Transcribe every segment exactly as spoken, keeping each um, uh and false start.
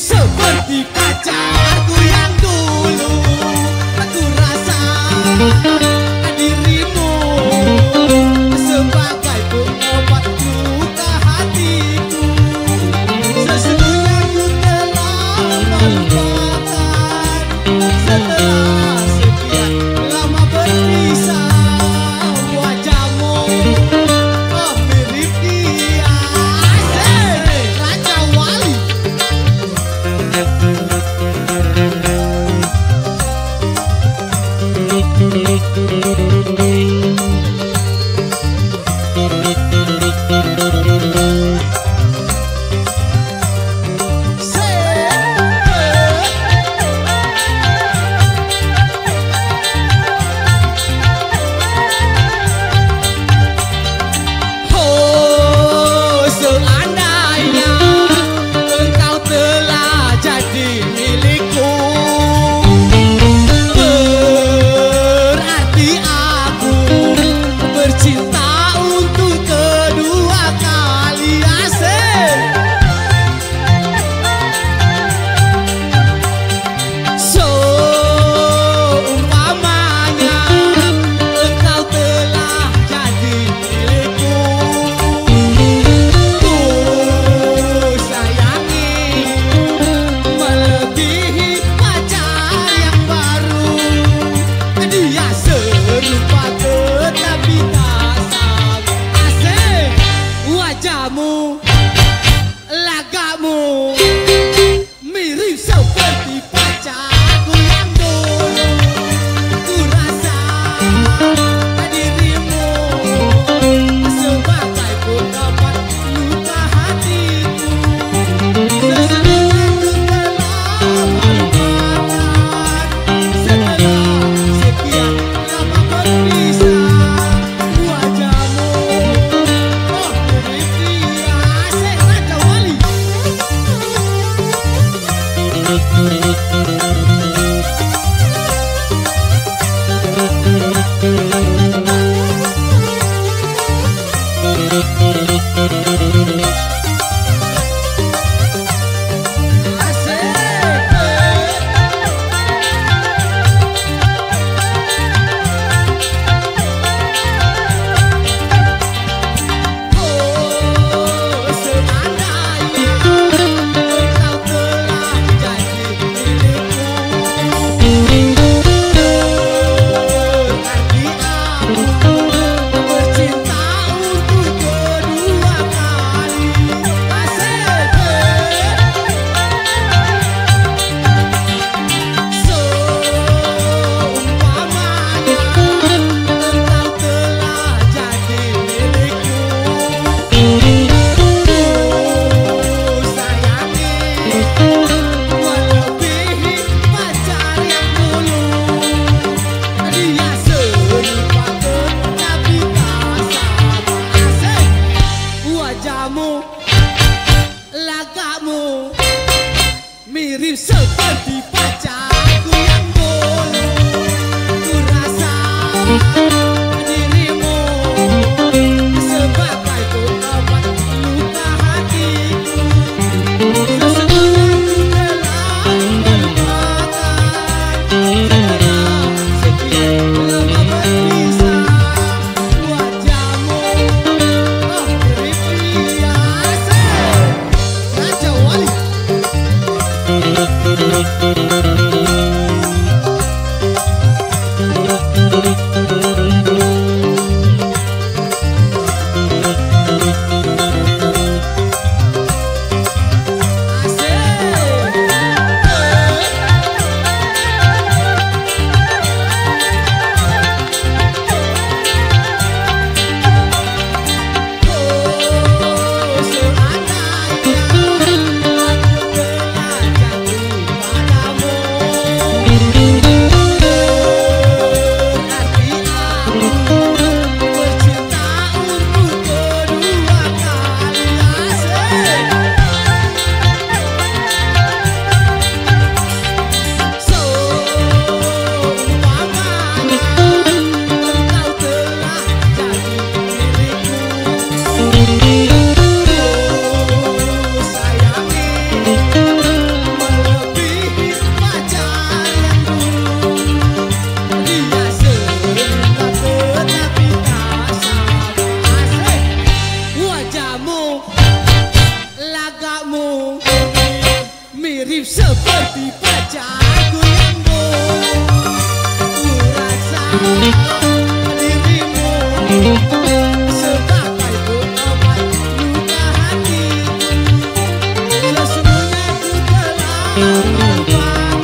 Seperti pacarku yang dulu, aku rasa dirimu sebagai pengobat luka hatiku. Sesungguhnya aku telah melupakan setelah sekian lama berpisah. Wajahmu oh mirip dia, Raja Wali. Lagamu mirip seperti pacarku yang dulu, ku rasa dirimu sebagai pengobat luka hatiku. Sesungguhnya aku telah melupakan setelah sekian lama berpisah. Lagamu mirip seperti pacarku yang dulu, ku rasa dirimu sebagai pengobat luka hatiku. Sesungguhnya aku telah melupakan setelah sekian lama berpisah. Wajahmu oh mirip dia, Raja Wali. Lagamu, lagamu mirip seperti bajak goyangmu. Kurasa dirimu sebagai pengobat luka hati. Bila semuanya ku telah lupakan,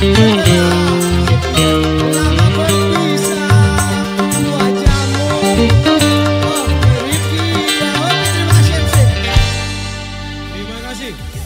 terima kasih.